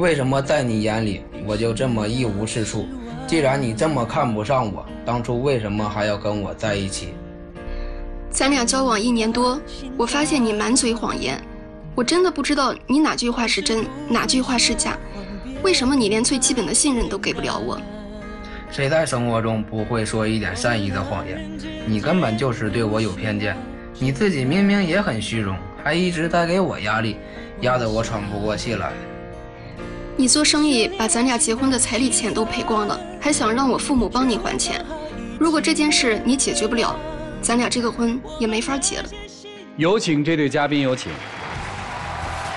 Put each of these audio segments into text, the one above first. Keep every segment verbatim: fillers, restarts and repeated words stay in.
为什么在你眼里我就这么一无是处？既然你这么看不上我，当初为什么还要跟我在一起？咱俩交往一年多，我发现你满嘴谎言，我真的不知道你哪句话是真，哪句话是假。为什么你连最基本的信任都给不了我？谁在生活中不会说一点善意的谎言？你根本就是对我有偏见。你自己明明也很虚荣，还一直在给我压力，压得我喘不过气来。 你做生意把咱俩结婚的彩礼钱都赔光了，还想让我父母帮你还钱。如果这件事你解决不了，咱俩这个婚也没法结了。有请这对嘉宾，有请。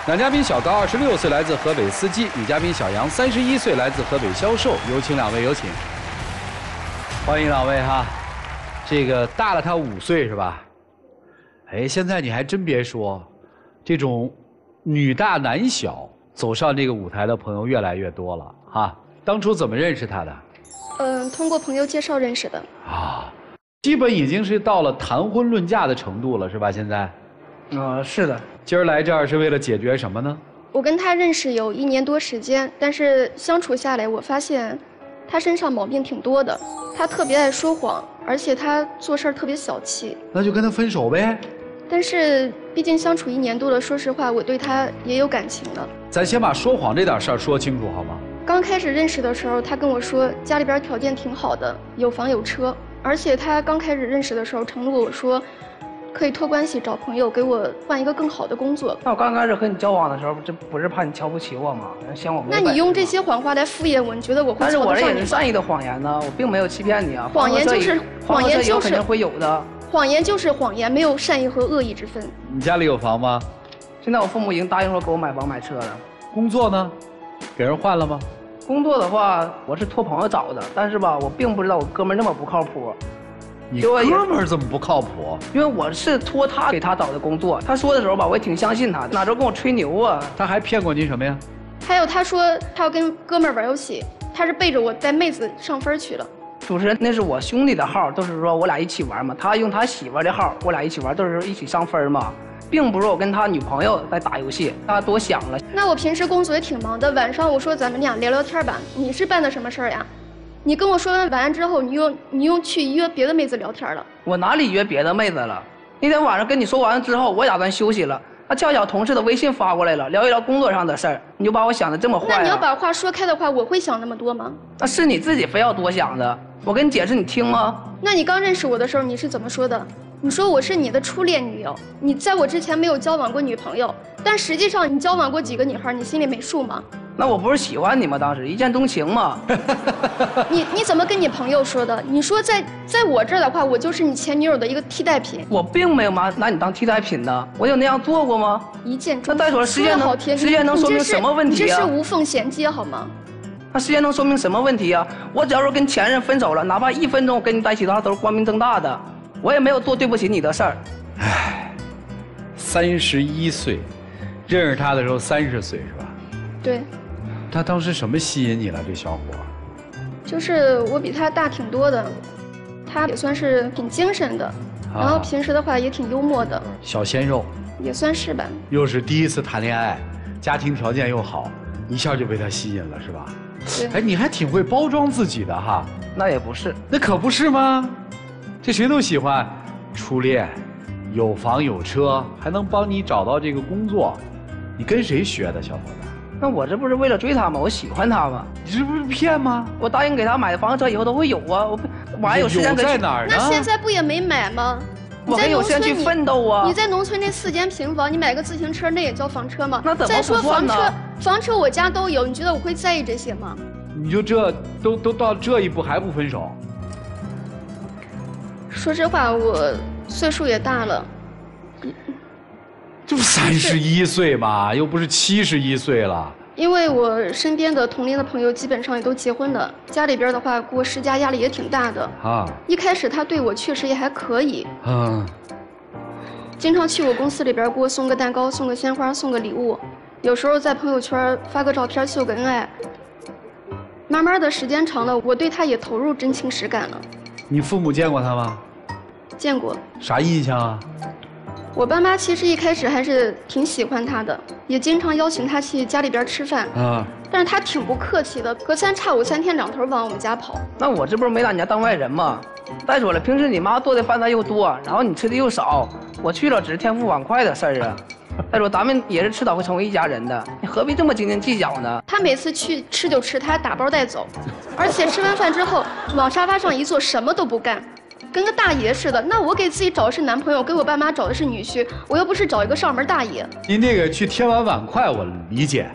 男嘉宾小高二十六岁，来自河北司机；女嘉宾小杨三十一岁，来自河北销售。有请两位，有请。欢迎两位哈，这个大了他五岁是吧？哎，现在你还真别说，这种女大男小。 走上这个舞台的朋友越来越多了哈。当初怎么认识他的？嗯，通过朋友介绍认识的。啊，基本已经是到了谈婚论嫁的程度了，是吧？现在？呃，是的。今儿来这儿是为了解决什么呢？我跟他认识有一年多时间，但是相处下来，我发现他身上毛病挺多的。他特别爱说谎，而且他做事儿特别小气。那就跟他分手呗。 但是，毕竟相处一年多了，说实话，我对他也有感情的。咱先把说谎这点事儿说清楚好吗？刚开始认识的时候，他跟我说家里边条件挺好的，有房有车，而且他刚开始认识的时候承诺我说，可以托关系找朋友给我换一个更好的工作。那我刚开始和你交往的时候，这不是怕你瞧不起我吗？嫌我没。那你用这些谎话来敷衍我，你觉得我会？但是我这也是善意的谎言呢，我并没有欺骗你啊。谎言就是谎言，就是肯定会有的。 谎言就是谎言，没有善意和恶意之分。你家里有房吗？现在我父母已经答应说给我买房买车了。工作呢？给人换了吗？工作的话，我是托朋友找的，但是吧，我并不知道我哥们那么不靠谱。你哥们怎么不靠谱？因为我是托他给他找的工作，他说的时候吧，我也挺相信他的，哪知道跟我吹牛啊？他还骗过您什么呀？还有他说他要跟哥们玩游戏，他是背着我带妹子上分去了。 主持人，那是我兄弟的号，都是说我俩一起玩嘛。他用他媳妇的号，我俩一起玩，都是一起上分嘛，并不是我跟他女朋友在打游戏。他多想了。那我平时工作也挺忙的，晚上我说咱们俩聊聊天吧。你是办的什么事儿呀？你跟我说完晚安之后，你又你又去约别的妹子聊天了。我哪里约别的妹子了？那天晚上跟你说完了之后，我打算休息了。 那恰巧同事的微信发过来了，聊一聊工作上的事儿，你就把我想的这么坏、啊。那你要把话说开的话，我会想那么多吗？那是你自己非要多想的。我跟你解释，你听吗？那你刚认识我的时候，你是怎么说的？你说我是你的初恋女友，你在我之前没有交往过女朋友，但实际上你交往过几个女孩，你心里没数吗？那我不是喜欢你吗？当时一见钟情吗？你你怎么跟你朋友说的？你说在在我这儿的话，我就是你前女友的一个替代品。我并没有拿拿你当替代品呢，我有那样做过吗？一见钟情。那再说时间能时间能说明什么问题啊？你这是无缝衔接好吗？那时间能说明什么问题啊？我只要是跟前任分手了，哪怕一分钟跟你在一起，他都是光明正大的，我也没有做对不起你的事儿。唉，三十一岁，认识他的时候三十岁是吧？对。 他当时什么吸引你了？这小伙，就是我比他大挺多的，他也算是挺精神的，啊、然后平时的话也挺幽默的，小鲜肉，也算是吧。又是第一次谈恋爱，家庭条件又好，一下就被他吸引了，是吧？对。哎，你还挺会包装自己的哈。那也不是，那可不是吗？这谁都喜欢，初恋，有房有车，还能帮你找到这个工作，你跟谁学的，小伙子？ 那我这不是为了追他吗？我喜欢他吗？你这不是骗吗？我答应给他买房车以后都会有啊，我晚上有时间在哪儿呢？那现在不也没买吗？我还有时间去奋斗啊！你在农村那四间平房，你买个自行车那也叫房车吗？那怎么不算呢？再说房车，房车我家都有，你觉得我会在意这些吗？你就这都都到这一步还不分手？说实话，我岁数也大了。 这不三十一岁嘛，又不是七十一岁了。因为我身边的同龄的朋友基本上也都结婚了，家里边的话给我施加压力也挺大的。啊，一开始他对我确实也还可以。嗯，经常去我公司里边给我送个蛋糕、送个鲜花、送个礼物，有时候在朋友圈发个照片秀个恩爱。慢慢的时间长了，我对他也投入真情实感了。你父母见过他吗？见过。啥印象啊？ 我爸妈其实一开始还是挺喜欢他的，也经常邀请他去家里边吃饭。啊，但是他挺不客气的，隔三差五三天两头往我们家跑。那我这不是没把你家当外人吗？再说了，平时你妈做的饭菜又多，然后你吃的又少，我去了只是添副碗筷的事儿啊。 再说咱们也是迟早会成为一家人的，你何必这么斤斤计较呢？他每次去吃就吃，他打包带走，而且吃完饭之后往沙发上一坐，什么都不干，跟个大爷似的。那我给自己找的是男朋友，给我爸妈找的是女婿，我又不是找一个上门大爷。您这个去添完碗筷，我理解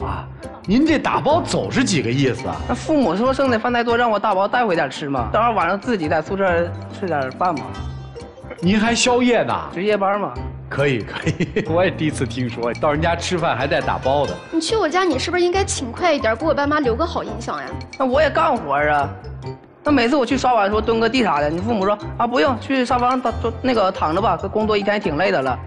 啊。您这打包走是几个意思啊？那父母说剩的饭太多，让我打包带回家吃嘛，到时候晚上自己在宿舍吃点饭嘛。您还宵夜呢？值夜班嘛。 可以可以，我也第一次听说到人家吃饭还带打包的。你去我家，你是不是应该勤快一点，给我爸妈留个好印象呀？那我也干活啊，那每次我去刷碗的时候蹲个地啥的，你父母说啊不用，去沙发上躺那个躺着吧，工作一天也挺累的了。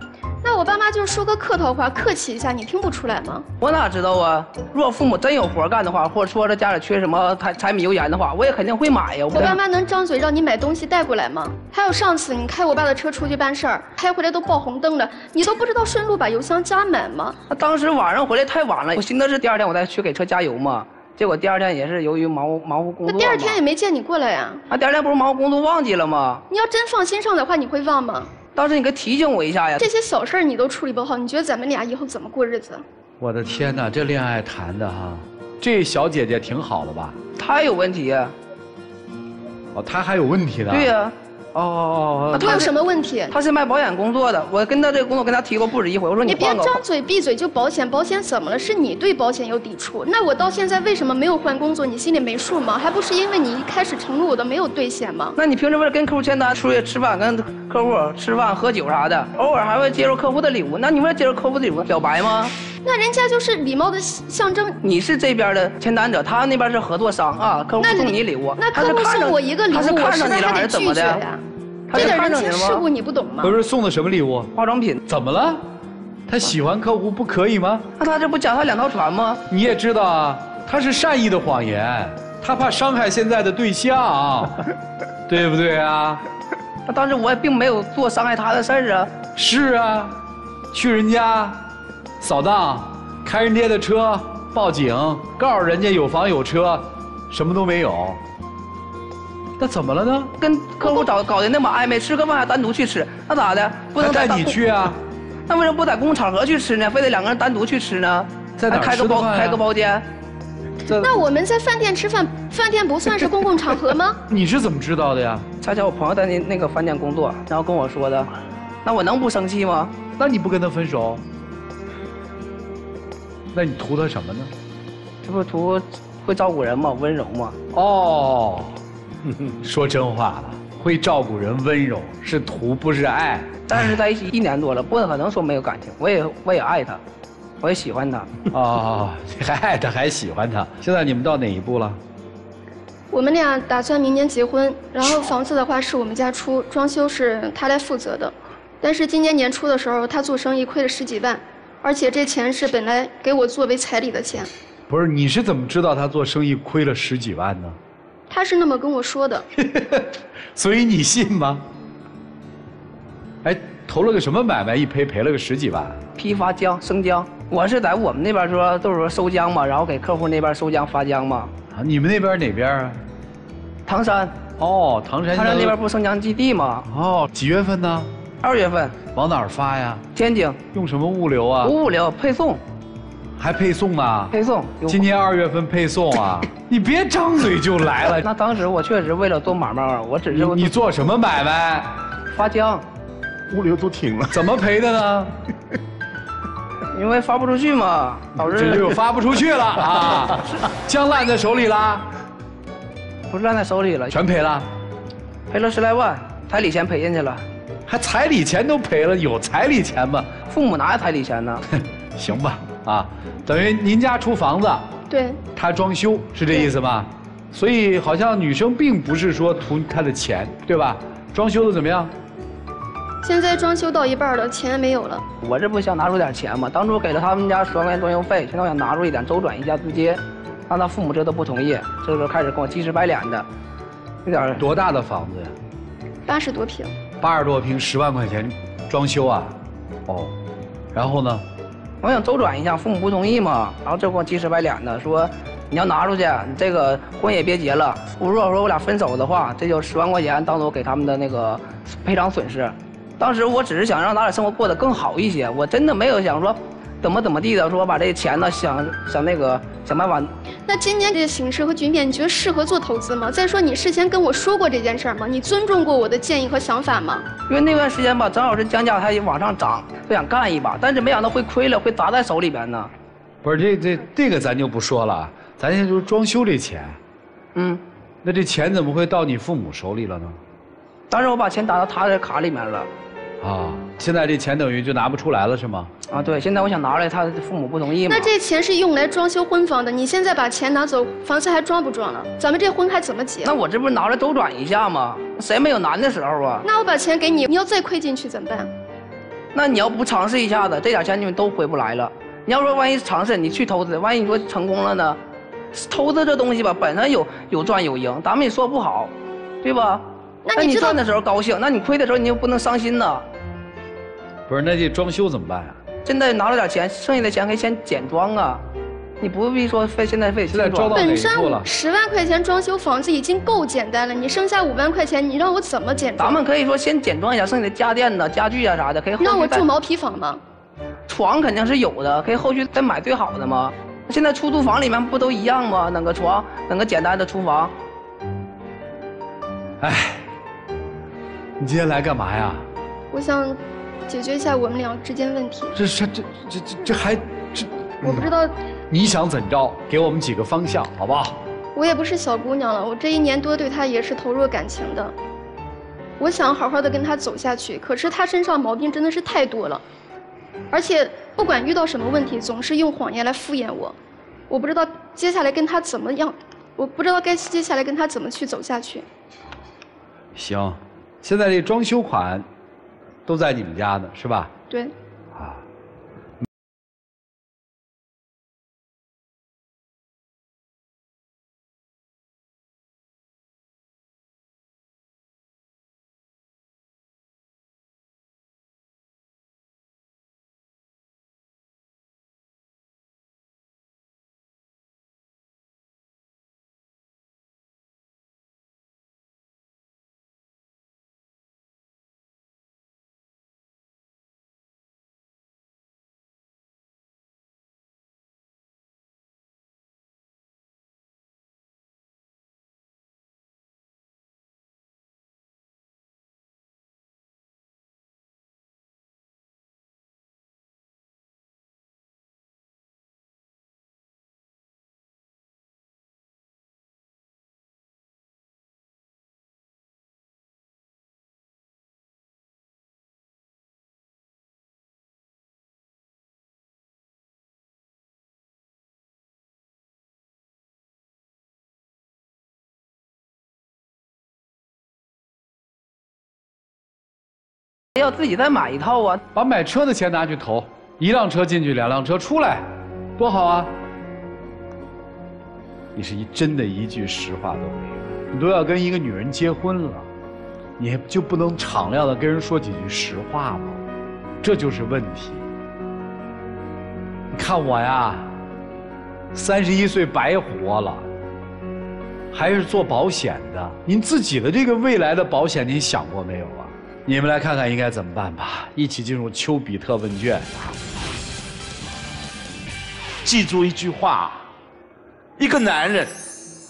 那我爸妈就是说个客套话，客气一下，你听不出来吗？我哪知道啊？如果父母真有活干的话，或者说这家里缺什么柴柴米油盐的话，我也肯定会买呀。我爸妈能张嘴让你买东西带过来吗？ 还有上次你开我爸的车出去办事儿，开回来都报红灯了，你都不知道顺路把油箱加满吗？那当时晚上回来太晚了，我寻思是第二天我再去给车加油嘛，结果第二天也是由于忙忙乎工作。那第二天也没见你过来呀、啊？啊，第二天不是忙乎工作忘记了吗？你要真放心上的话，你会忘吗？当时你该提醒我一下呀。这些小事儿你都处理不好，你觉得咱们俩以后怎么过日子？我的天哪，这恋爱谈的哈，这小姐姐挺好的吧？她有问题。哦，她还有问题呢？对呀、啊。 哦， oh, 他有什么问题？他是卖保险工作的，我跟他这个工作跟他提过不止一回，我说你换个。你别张嘴闭嘴就保险，保险怎么了？是你对保险有抵触。那我到现在为什么没有换工作？你心里没数吗？还不是因为你一开始承诺我的没有兑现吗？那你平时为了跟客户签单，出去吃饭，跟客户吃饭喝酒啥的，偶尔还会接受客户的礼物。那你为了接受客户的礼物表白吗？那人家就是礼貌的象征。你是这边的签单者，他那边是合作商啊，客户送你礼物，那客户送我一个礼物，我是不是还得拒绝呀？ 这点人情世故你不懂吗？不是送的什么礼物？化妆品。怎么了？他喜欢客户不可以吗？那他这不脚踏两条船吗？你也知道啊，他是善意的谎言，他怕伤害现在的对象，对不对啊？那当时我也并没有做伤害他的事儿啊。是啊，去人家扫荡，开人家的车，报警，告诉人家有房有车，什么都没有。 那怎么了呢？跟客户搞搞得那么暧昧，吃个饭还单独去吃，那咋的？不能带你去啊？那为什么不在公共场合去吃呢？非得两个人单独去吃呢？在哪开个包开个包间？那我们在饭店吃饭，饭店不算是公共场合吗？你是怎么知道的呀？恰巧我朋友在那那个饭店工作，然后跟我说的。那我能不生气吗？那你不跟他分手？那你图他什么呢？这不图会照顾人吗？温柔吗？哦。 说真话了，会照顾人温柔是图不是爱。但是在一起一年多了，不可能说没有感情。我也我也爱他，我也喜欢他。哦，你还爱他还喜欢他。现在你们到哪一步了？我们俩打算明年结婚，然后房子的话是我们家出，装修是他来负责的。但是今年年初的时候，他做生意亏了十几万，而且这钱是本来给我作为彩礼的钱。不是，你是怎么知道他做生意亏了十几万呢？ 他是那么跟我说的，所以你信吗？哎，投了个什么买卖，一赔赔了个十几万？批发姜生姜，我是在我们那边说都是说收姜嘛，然后给客户那边收姜发姜嘛。啊，你们那边哪边啊？唐山。哦，唐山。唐山那边不生姜基地吗？哦，几月份呢？二月份。往哪儿发呀？天津。用什么物流啊？无物流，配送。 还配送呢？配送，今年二月份配送啊！你别张嘴就来了。那当时我确实为了做买卖，我只是你做什么买卖？发姜，物流都停了，怎么赔的呢？因为发不出去嘛，导致这就发不出去了啊！姜烂在手里了，不是烂在手里了，全赔了，赔了十来万，彩礼钱赔进去了，还彩礼钱都赔了，有彩礼钱吗？父母哪有彩礼钱呢？行吧。 啊，等于您家出房子，对，他装修是这意思吧？所以好像女生并不是说图他的钱，对吧？装修的怎么样？现在装修到一半了，钱没有了。我这不想拿出点钱吗？当初给了他们家十万块钱装修费，现在我想拿出一点周转一下资金，但他父母这都不同意，这时候开始跟我急赤白脸的，有点多大的房子呀？八十多平。八十多平，十万块钱装修啊？哦，然后呢？我想周转一下，父母不同意嘛，然后这给我急赤白脸的说，你要拿出去，你这个婚也别结了。我如果说我俩分手的话，这就十万块钱当做给他们的那个赔偿损失。当时我只是想让咱俩生活过得更好一些，我真的没有想说怎么怎么地的，说把这钱呢想想那个想办法。那今年这个形势和局面，你觉得适合做投资吗？再说你事前跟我说过这件事吗？你尊重过我的建议和想法吗？因为那段时间吧，正好是降价，它也往上涨，就想干一把，但是没想到会亏了，会砸在手里边呢。不是这这这个咱就不说了，咱现在就是装修这钱，嗯，那这钱怎么会到你父母手里了呢？当时我把钱打到他的卡里面了。 啊，现在这钱等于就拿不出来了，是吗？啊，对，现在我想拿来，他父母不同意嘛。那这钱是用来装修婚房的，你现在把钱拿走，房子还装不装了？咱们这婚还怎么结？那我这不是拿来周转一下吗？谁没有难的时候啊？那我把钱给你，你要再亏进去怎么办？那你要不尝试一下子，这点钱你们都回不来了。你要说万一尝试，你去投资，万一你说成功了呢？投资这东西吧，本身有有赚有赢，咱们也说不好，对吧？那你赚的时候高兴，那你亏的时候你又不能伤心呢。 不是，那这装修怎么办啊？现在拿了点钱，剩下的钱可以先简装啊，你不必说非现在非得装。本身十万块钱装修房子已经够简单了，你剩下五万块钱，你让我怎么简装？咱们可以说先简装一下，剩下的家电呢、家具啊啥的，可以后续。让我住毛坯房吗？床肯定是有的，可以后续再买最好的吗？现在出租房里面不都一样吗？弄个床，弄个简单的厨房。哎，你今天来干嘛呀？我想。 解决一下我们俩之间问题。这这这这这这还这我不知道。你想怎着？给我们几个方向，好不好？我也不是小姑娘了，我这一年多对他也是投入感情的。我想好好的跟他走下去，可是他身上毛病真的是太多了，而且不管遇到什么问题，总是用谎言来敷衍我。我不知道接下来跟他怎么样，我不知道该接下来跟他怎么去走下去。行，现在这装修款。 都在你们家呢，是吧？对。啊。要自己再买一套啊！把买车的钱拿去投，一辆车进去，两辆车出来，多好啊！你是一真的一句实话都没有，你都要跟一个女人结婚了，你就不能敞亮的跟人说几句实话吗？这就是问题。你看我呀，三十一岁白活了，还是做保险的，您自己的这个未来的保险，您想过没有啊？ 你们来看看应该怎么办吧，一起进入丘比特问卷。记住一句话：一个男人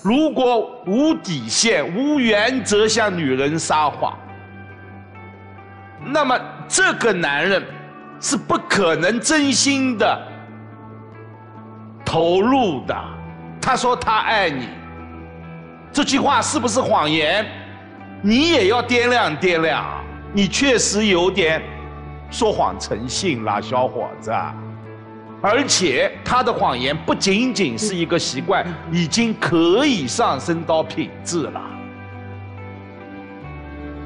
如果无底线、无原则向女人撒谎，那么这个男人是不可能真心的投入的。他说他爱你，这句话是不是谎言？你也要掂量掂量。 你确实有点说谎成性啦，小伙子。而且他的谎言不仅仅是一个习惯，已经可以上升到品质了。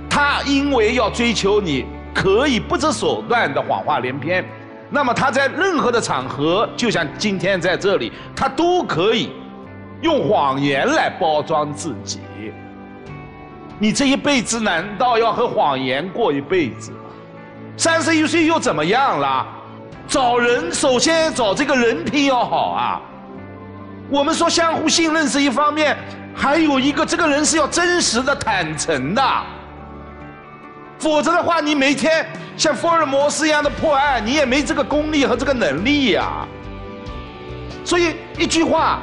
他因为要追求你，可以不择手段的谎话连篇。那么他在任何的场合，就像今天在这里，他都可以用谎言来包装自己。 你这一辈子难道要和谎言过一辈子吗？三十一岁又怎么样了？找人首先找这个人品要好啊。我们说相互信任是一方面，还有一个这个人是要真实的、坦诚的，否则的话，你每天像福尔摩斯一样的破案，你也没这个功力和这个能力呀、啊。所以一句话，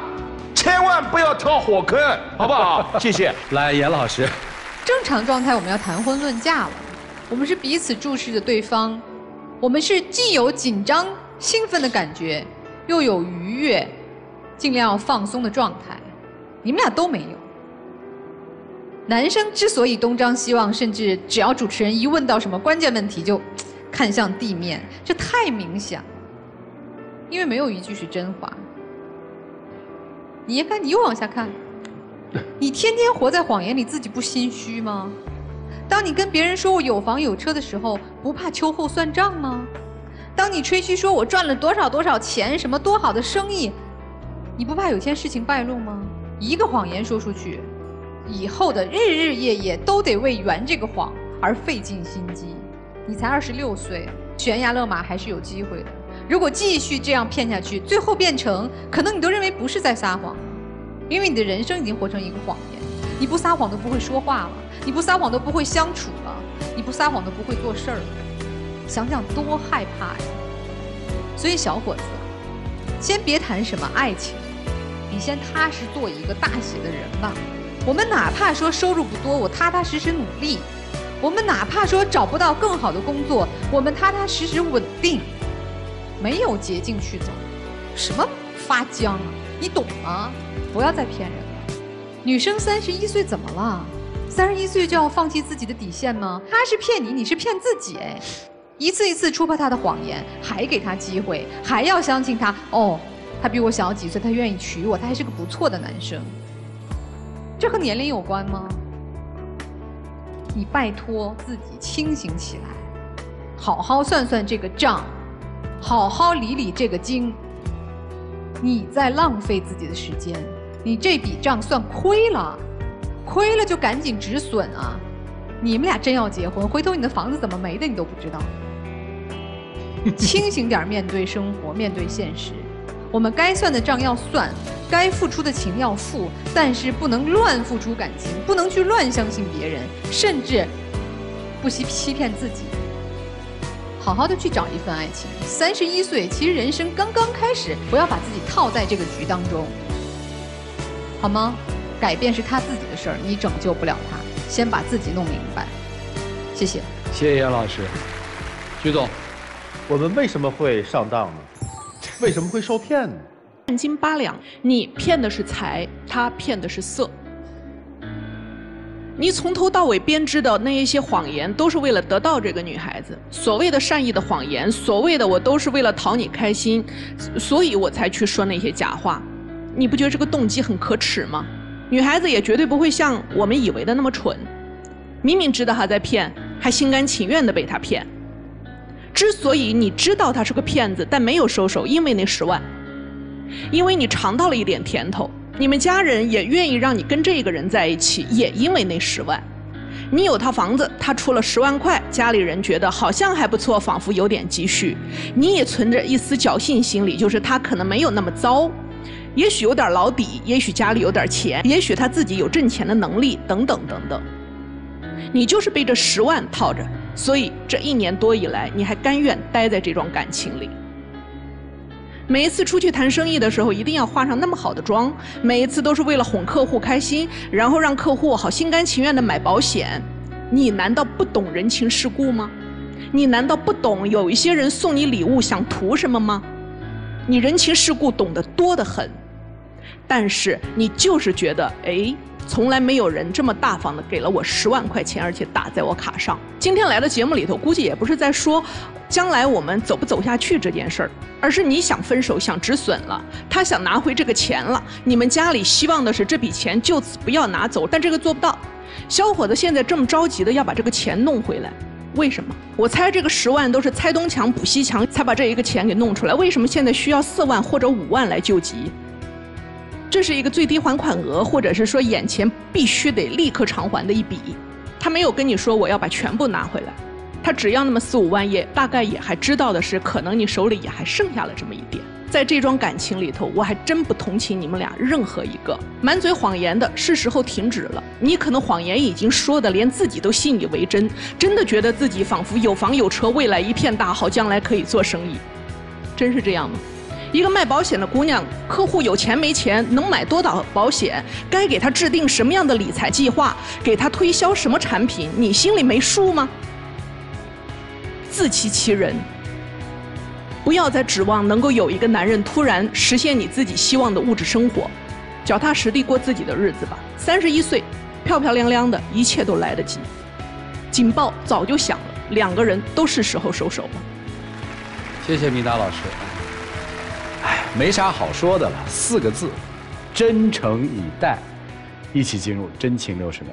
千万不要跳火坑，好不好？谢谢。来，严老师。正常状态我们要谈婚论嫁了，我们是彼此注视着对方，我们是既有紧张、兴奋的感觉，又有愉悦。 尽量放松的状态，你们俩都没有。男生之所以东张西望，甚至只要主持人一问到什么关键问题就看向地面，这太明显了。因为没有一句是真话。你看，你又往下看，你天天活在谎言里，自己不心虚吗？当你跟别人说我有房有车的时候，不怕秋后算账吗？当你吹嘘说我赚了多少多少钱，什么多好的生意。 你不怕有天事情败露吗？一个谎言说出去，以后的日日夜夜都得为圆这个谎而费尽心机。你才二十六岁，悬崖勒马还是有机会的。如果继续这样骗下去，最后变成可能你都认为不是在撒谎，因为你的人生已经活成一个谎言。你不撒谎都不会说话了，你不撒谎都不会相处了，你不撒谎都不会做事儿了。想想多害怕呀！所以小伙子，先别谈什么爱情。 你先踏实做一个大写的人吧。我们哪怕说收入不多，我踏踏实实努力；我们哪怕说找不到更好的工作，我们踏踏实实稳定，没有捷径去走。什么发僵啊？你懂吗？不要再骗人了。女生三十一岁怎么了？三十一岁就要放弃自己的底线吗？她是骗你，你是骗自己。哎，一次一次戳破她的谎言，还给她机会，还要相信她。哦。 他比我小几岁，他愿意娶我，他还是个不错的男生。这和年龄有关吗？你拜托自己清醒起来，好好算算这个账，好好理理这个经。你在浪费自己的时间，你这笔账算亏了，亏了就赶紧止损啊！你们俩真要结婚，回头你的房子怎么没的你都不知道。清醒点，面对生活，面对现实。 我们该算的账要算，该付出的情要付，但是不能乱付出感情，不能去乱相信别人，甚至不惜欺骗自己。好好的去找一份爱情。三十一岁，其实人生刚刚开始，不要把自己套在这个局当中，好吗？改变是他自己的事儿，你拯救不了他。先把自己弄明白。谢谢。谢谢严老师，徐总，我们为什么会上当呢？ 为什么会受骗呢？半斤八两，你骗的是财，他骗的是色。你从头到尾编织的那一些谎言，都是为了得到这个女孩子。所谓的善意的谎言，所谓的我都是为了讨你开心，所以我才去说那些假话。你不觉得这个动机很可耻吗？女孩子也绝对不会像我们以为的那么蠢，明明知道她在骗，还心甘情愿的被她骗。 之所以你知道他是个骗子，但没有收手，因为那十万，因为你尝到了一点甜头，你们家人也愿意让你跟这个人在一起，也因为那十万，你有套房子，他出了十万块，家里人觉得好像还不错，仿佛有点积蓄，你也存着一丝侥幸心理，就是他可能没有那么糟，也许有点老底，也许家里有点钱，也许他自己有挣钱的能力，等等等等，你就是被这十万套着。 所以这一年多以来，你还甘愿待在这种感情里。每一次出去谈生意的时候，一定要化上那么好的妆，每一次都是为了哄客户开心，然后让客户好心甘情愿的买保险。你难道不懂人情世故吗？你难道不懂有一些人送你礼物想图什么吗？你人情世故懂得多得很，但是你就是觉得，哎。 从来没有人这么大方的给了我十万块钱，而且打在我卡上。今天来的节目里头，估计也不是在说将来我们走不走下去这件事儿，而是你想分手、想止损了，他想拿回这个钱了。你们家里希望的是这笔钱就此不要拿走，但这个做不到。小伙子现在这么着急的要把这个钱弄回来，为什么？我猜这个十万都是拆东墙补西墙才把这一个钱给弄出来。为什么现在需要四万或者五万来救急？ 这是一个最低还款额，或者是说眼前必须得立刻偿还的一笔，他没有跟你说我要把全部拿回来，他只要那么四五万页，大概也还知道的是，可能你手里也还剩下了这么一点。在这桩感情里头，我还真不同情你们俩任何一个。满嘴谎言的是时候停止了。你可能谎言已经说的连自己都信以为真，真的觉得自己仿佛有房有车，未来一片大好，将来可以做生意。真是这样吗？一个卖保险的姑娘，客户有钱没钱，能买多少保险，该给她制定什么样的理财计划，给她推销什么产品，你心里没数吗？自欺欺人。不要再指望能够有一个男人突然实现你自己希望的物质生活，脚踏实地过自己的日子吧。三十一岁，漂漂亮亮的，一切都来得及。警报早就响了，两个人都是时候收手了。谢谢米达老师。哎，没啥好说的了，四个字，真诚以待。一起进入真情六十秒。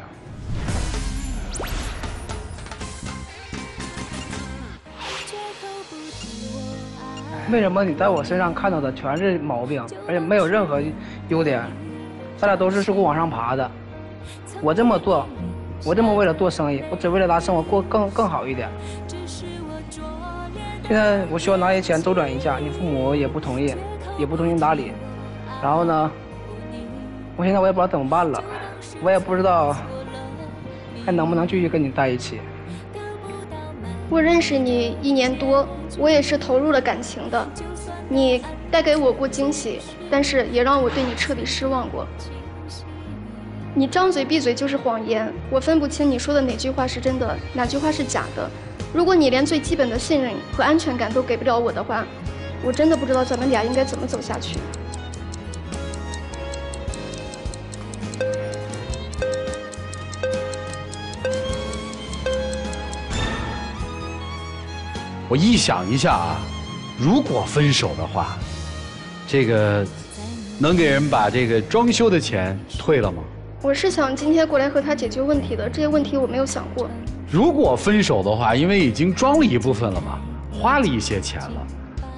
为什么你在我身上看到的全是毛病，而且没有任何优点？咱俩都是是往上爬的。我这么做，我这么为了做生意，我只为了咱生活过更更好一点。现在我需要拿些钱周转一下，你父母也不同意，也不通情达理。然后呢，我现在我也不知道怎么办了，我也不知道还能不能继续跟你在一起。 我认识你一年多，我也是投入了感情的。你带给我过惊喜，但是也让我对你彻底失望过。你张嘴闭嘴就是谎言，我分不清你说的哪句话是真的，哪句话是假的。如果你连最基本的信任和安全感都给不了我的话，我真的不知道咱们俩应该怎么走下去。我臆想一下啊，如果分手的话，这个能给人把这个装修的钱退了吗？我是想今天过来和他解决问题的，这些问题我没有想过。如果分手的话，因为已经装了一部分了嘛，花了一些钱了，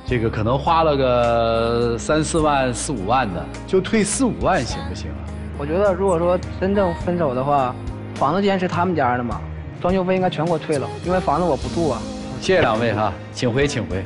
这个可能花了个三四万、四五万的，就退四五万行不行啊？我觉得如果说真正分手的话，房子既然是他们家的嘛，装修费应该全给我退了，因为房子我不住啊。 谢谢两位哈，请回，请回。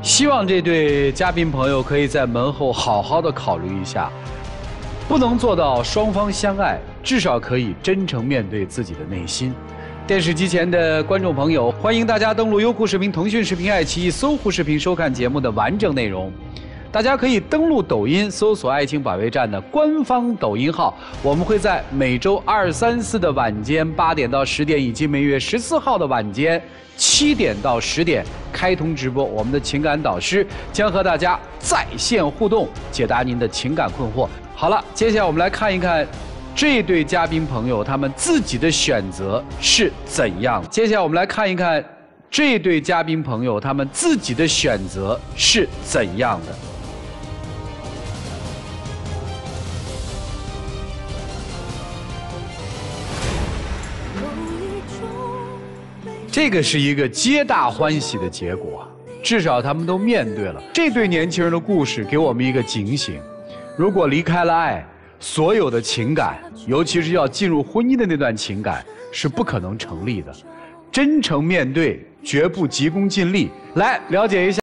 希望这对嘉宾朋友可以在门后好好的考虑一下，不能做到双方相爱，至少可以真诚面对自己的内心。 电视机前的观众朋友，欢迎大家登录优酷视频、腾讯视频、爱奇艺、搜狐视频收看节目的完整内容。大家可以登录抖音，搜索“爱情保卫战”的官方抖音号。我们会在每周二、三、四的晚间八点到十点，以及每月十四号的晚间七点到十点开通直播。我们的情感导师将和大家在线互动，解答您的情感困惑。好了，接下来我们来看一看。 这对嘉宾朋友，他们自己的选择是怎样的？接下来我们来看一看，这对嘉宾朋友，他们自己的选择是怎样的。这个是一个皆大欢喜的结果，至少他们都面对了。这对年轻人的故事给我们一个警醒：如果离开了爱， 所有的情感，尤其是要进入婚姻的那段情感，是不可能成立的。真诚面对，绝不急功近利。来了解一下。